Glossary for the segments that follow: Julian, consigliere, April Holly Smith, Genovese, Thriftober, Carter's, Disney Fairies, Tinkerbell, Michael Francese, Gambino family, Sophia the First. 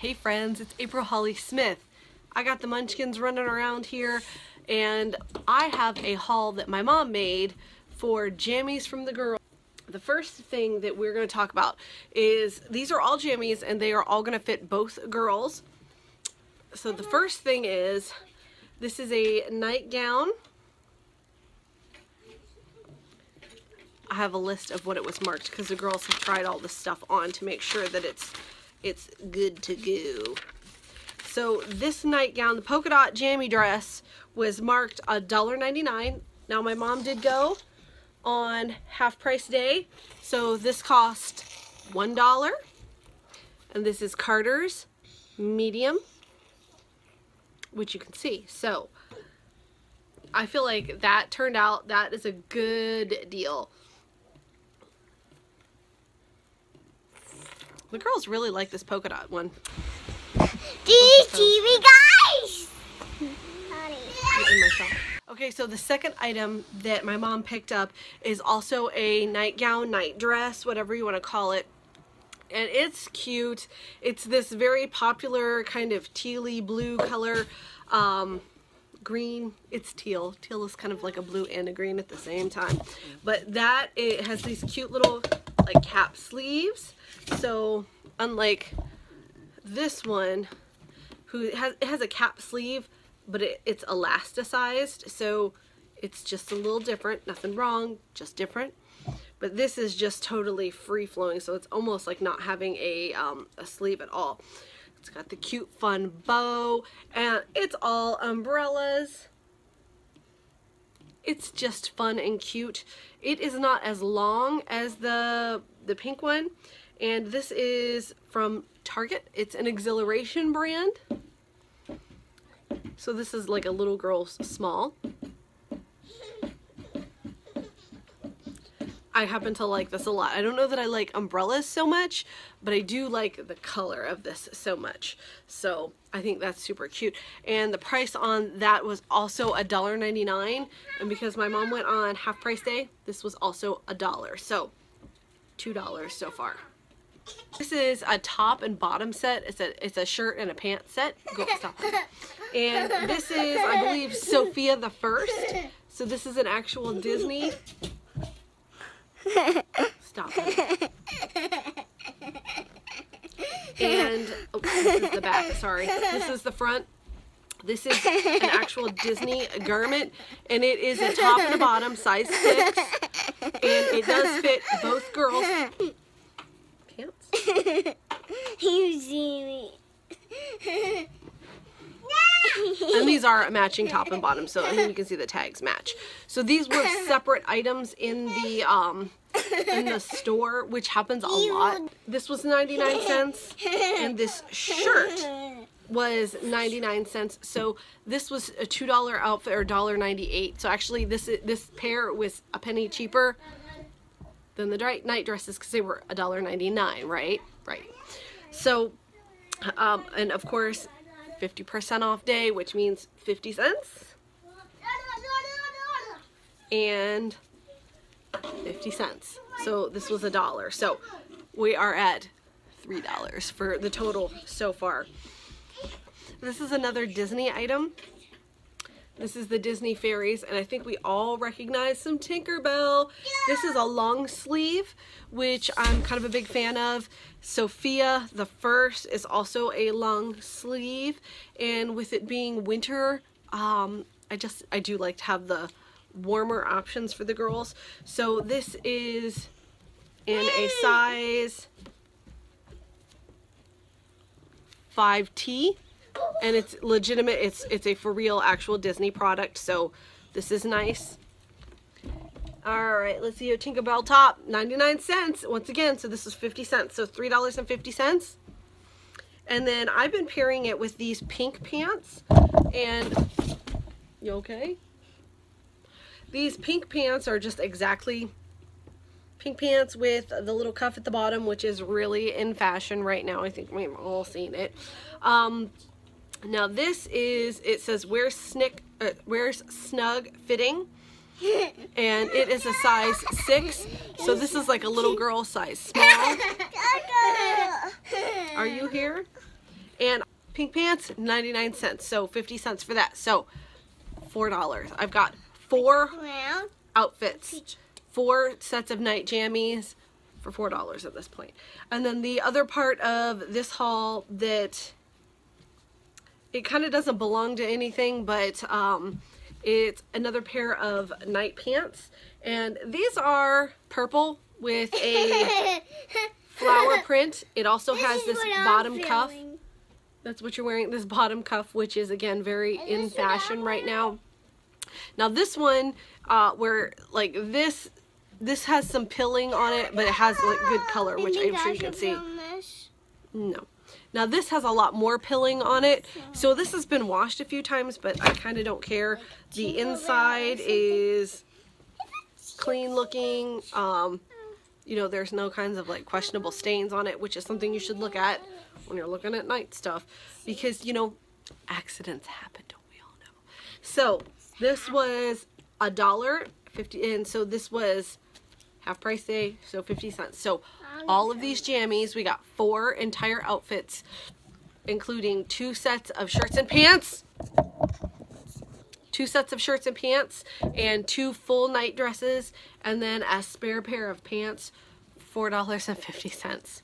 Hey friends, it's April Holly Smith. I got the munchkins running around here, and I have a haul that my mom made for jammies from the girls. The first thing that we're going to talk about is these are all jammies and they are all going to fit both girls. So the first thing is, this is a nightgown. I have a list of what it was marked because the girls have tried all this stuff on to make sure that it's good to go. So this nightgown, the polka dot jammy dress, was marked $1.99. Now my mom did go on half price day, so this cost $1, and this is Carter's medium, which you can see. So I feel like that turned out, that is a good deal. The girls really like this polka dot one. Do you see me, guys? Honey. Okay, so the second item that my mom picked up is also a nightgown, night dress, whatever you want to call it. And it's cute. It's this very popular kind of tealy blue color. Green, it's teal. Teal is kind of like a blue and a green at the same time. But that, it has these cute little like cap sleeves. So unlike this one, it has a cap sleeve, but it's elasticized, so it's just a little different. Nothing wrong, just different. But this is just totally free-flowing, so it's almost like not having a sleeve at all. It's got the cute fun bow, and it's all umbrellas. It's just fun and cute. It is not as long as the pink one, and this is from Target. It's an Exhilaration brand. So this is like a little girl's small. I happen to like this a lot. I don't know that I like umbrellas so much, but I do like the color of this so much. So I think that's super cute. And the price on that was also $1.99. And because my mom went on half price day, this was also $1. So $2 so far. This is a top and bottom set. It's a shirt and a pants set. Go, stop. And this is, I believe, Sophia the First. So this is an actual Disney. Stop it. And oh, this is the back, sorry. This is the front. This is an actual Disney garment, and it is a top and a bottom, size 6. And it does fit both girls. Pants. You see me. And these are matching top and bottom, so I mean, you can see the tags match. So these were separate items in the store, which happens a lot. This was 99 cents, and this shirt was 99 cents. So this was a $2 outfit, or $1.98. So actually, this pair was a penny cheaper than the night dresses because they were $1.99, right? Right. So, and of course, 50% off day, which means 50 cents and 50 cents. So this was $1. So we are at $3 for the total so far. This is another Disney item. This is the Disney Fairies, and I think we all recognize some Tinkerbell. This is a long sleeve, which I'm kind of a big fan of. Sophia the First is also a long sleeve, and with it being winter, I do like to have the warmer options for the girls. So this is in a size 5T. And it's legitimate, it's a for real actual Disney product, so this is nice. Alright, let's see your Tinkerbell top, 99 cents, once again, so this is 50 cents, so $3.50. And then I've been pairing it with these pink pants, and, you okay? These pink pants are just exactly pink pants with the little cuff at the bottom, which is really in fashion right now. I think we've all seen it. Now this is, it says wears snug fitting, and it is a size 6, so this is like a little girl size small. Are you here? and pink pants, 99 cents. So 50 cents for that. So $4. I've got 4 outfits, 4 sets of night jammies for $4 at this point. And then the other part of this haul that it kind of doesn't belong to anything, but it's another pair of night pants, and these are purple with a flower print. It also has this bottom cuff. That's what you're wearing, this bottom cuff, which is again very in fashion right now. Now this one, where like this has some pilling on it, but it has like good color, which I'm sure you can see. No. Now this has a lot more pilling on it. So this has been washed a few times, but I kind of don't care. The inside is clean looking. You know, there's no kinds of like questionable stains on it, which is something you should look at when you're looking at night stuff, because you know, accidents happen, don't we all know? So this was $1.50, and so this was half price day, so 50 cents. So all of these jammies, we got 4 entire outfits, including 2 sets of shirts and pants, 2 sets of shirts and pants, and 2 full night dresses, and then a spare pair of pants, $4.50.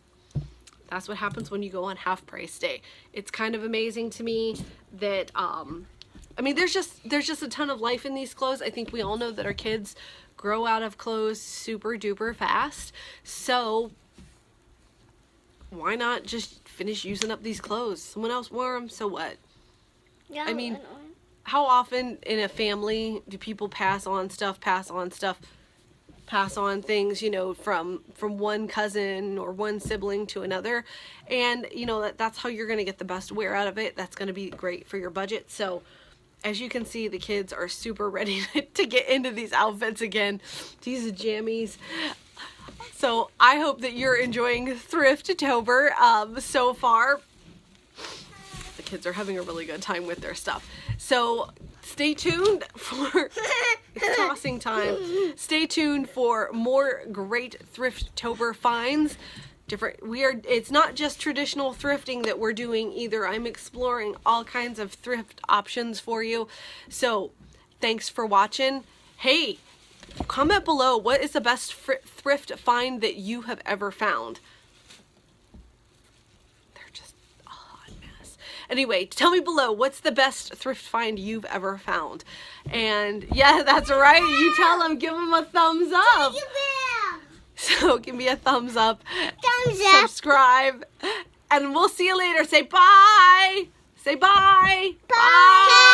That's what happens when you go on half price day. It's kind of amazing to me that, I mean, there's just a ton of life in these clothes. I think we all know that our kids grow out of clothes super duper fast. So why not just finish using up these clothes? Someone else wore them, so what? Yeah, I mean, how often in a family do people pass on things, you know, from one cousin or one sibling to another? And you know, that's how you're going to get the best wear out of it. That's going to be great for your budget. So as you can see, the kids are super ready to get into these outfits again. These jammies. So I hope that you're enjoying Thriftober so far. The kids are having a really good time with their stuff. So stay tuned for it's tossing time. Stay tuned for more great Thriftober finds. It's not just traditional thrifting that we're doing either. I'm exploring all kinds of thrift options for you. So thanks for watching. Hey, comment below, what is the best thrift find that you have ever found? They're just a hot mess. Anyway, tell me below, what's the best thrift find you've ever found? And yeah, that's right, you tell them, give them a thumbs up. So give me a thumbs up, subscribe, and we'll see you later. Say bye. Say bye. Bye. Bye.